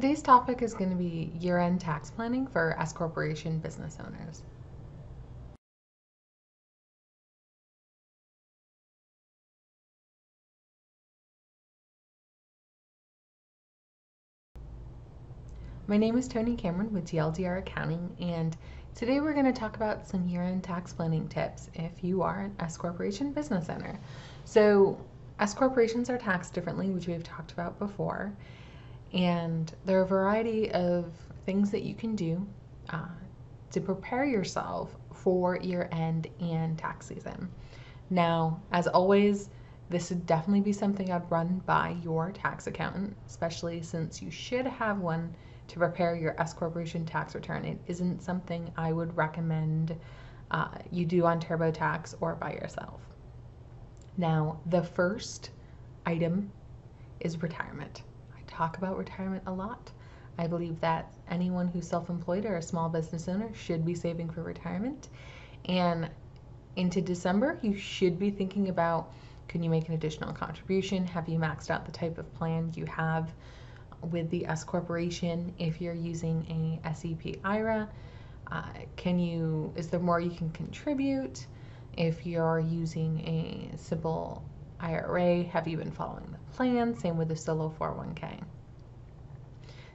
Today's topic is going to be year-end tax planning for S-Corporation business owners. My name is Toni Cameron with TLDR Accounting, and today we're going to talk about some year-end tax planning tips if you are an S-Corporation business owner. So S-Corporations are taxed differently, which we've talked about before. And there are a variety of things that you can do to prepare yourself for year-end and tax season. Now, as always, this would definitely be something I'd run by your tax accountant, especially since you should have one to prepare your S-Corporation tax return. It isn't something I would recommend you do on TurboTax or by yourself. Now, the first item is retirement. Talk about retirement a lot. I believe that anyone who's self-employed or a small business owner should be saving for retirement. And into December, you should be thinking about, can you make an additional contribution? Have you maxed out the type of plan you have with the S-Corporation? If you're using a SEP IRA, is there more you can contribute? If you're using a simple IRA, have you been following the plan? Same with the solo 401k.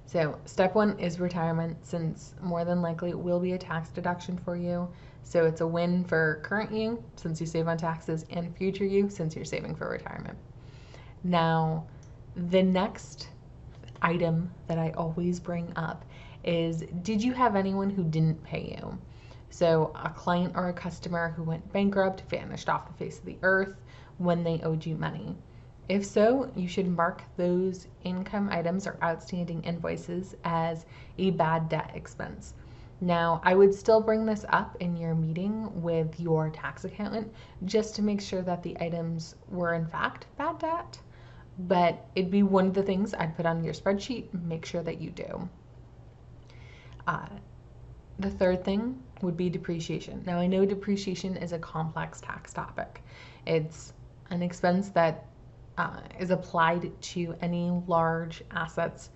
So step one is retirement, since more than likely it will be a tax deduction for you. So it's a win for current you, since you save on taxes, and future you, since you're saving for retirement. Now, the next item that I always bring up is, did you have anyone who didn't pay you? So a client or a customer who went bankrupt, vanished off the face of the earth when they owed you money. If so, you should mark those income items or outstanding invoices as a bad debt expense. Now, I would still bring this up in your meeting with your tax accountant just to make sure that the items were in fact bad debt, but it'd be one of the things I'd put on your spreadsheet. Make sure that you do. The third thing would be depreciation. Now, I know depreciation is a complex tax topic. It's an expense that is applied to any large assets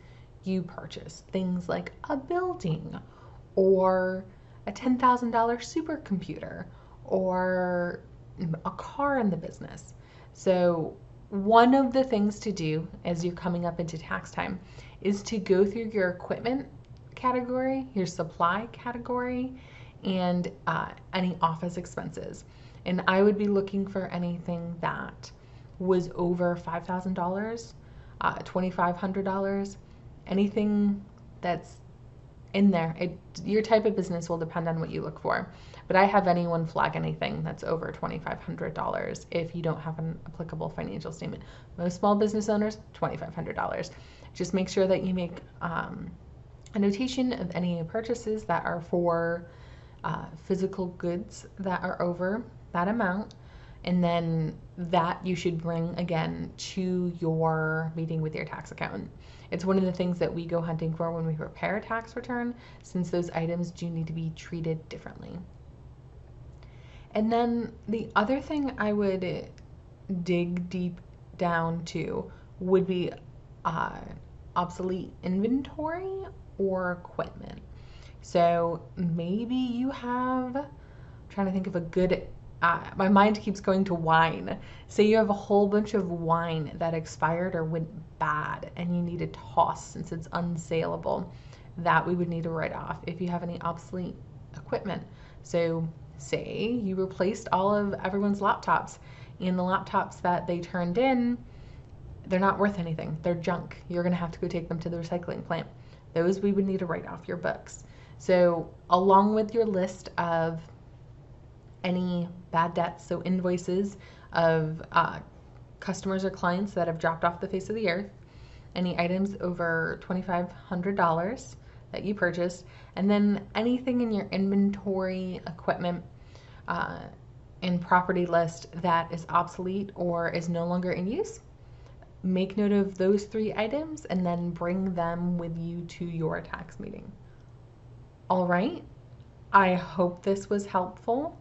you purchase, things like a building or a $10,000 supercomputer or a car in the business. So one of the things to do as you're coming up into tax time is to go through your equipment category, your supply category, and any office expenses. And I would be looking for anything that was over $5,000, $2,500, anything that's in there. Your type of business will depend on what you look for, but I have anyone flag anything that's over $2,500 if you don't have an applicable financial statement. Most small business owners, $2,500. Just make sure that you make a notation of any purchases that are for physical goods that are over that amount, and then that you should bring again to your meeting with your tax accountant. It's one of the things that we go hunting for when we prepare a tax return, since those items do need to be treated differently. And then the other thing I would dig deep down to would be obsolete inventory or equipment. So maybe you have, I'm trying to think of a good, my mind keeps going to wine. Say you have a whole bunch of wine that expired or went bad and you need a toss since it's unsaleable. That we would need to write off if you have any obsolete equipment. So say you replaced all of everyone's laptops, and the laptops that they turned in, they're not worth anything. They're junk. You're going to have to go take them to the recycling plant. Those we would need to write off your books. So along with your list of any bad debts, so invoices of customers or clients that have dropped off the face of the earth, any items over $2,500 that you purchased, and then anything in your inventory, equipment, and property list that is obsolete or is no longer in use, make note of those three items and then bring them with you to your tax meeting. All right, I hope this was helpful.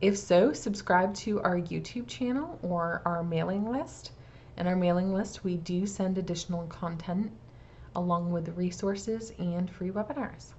If so, subscribe to our YouTube channel or our mailing list. In our mailing list, we do send additional content along with resources and free webinars.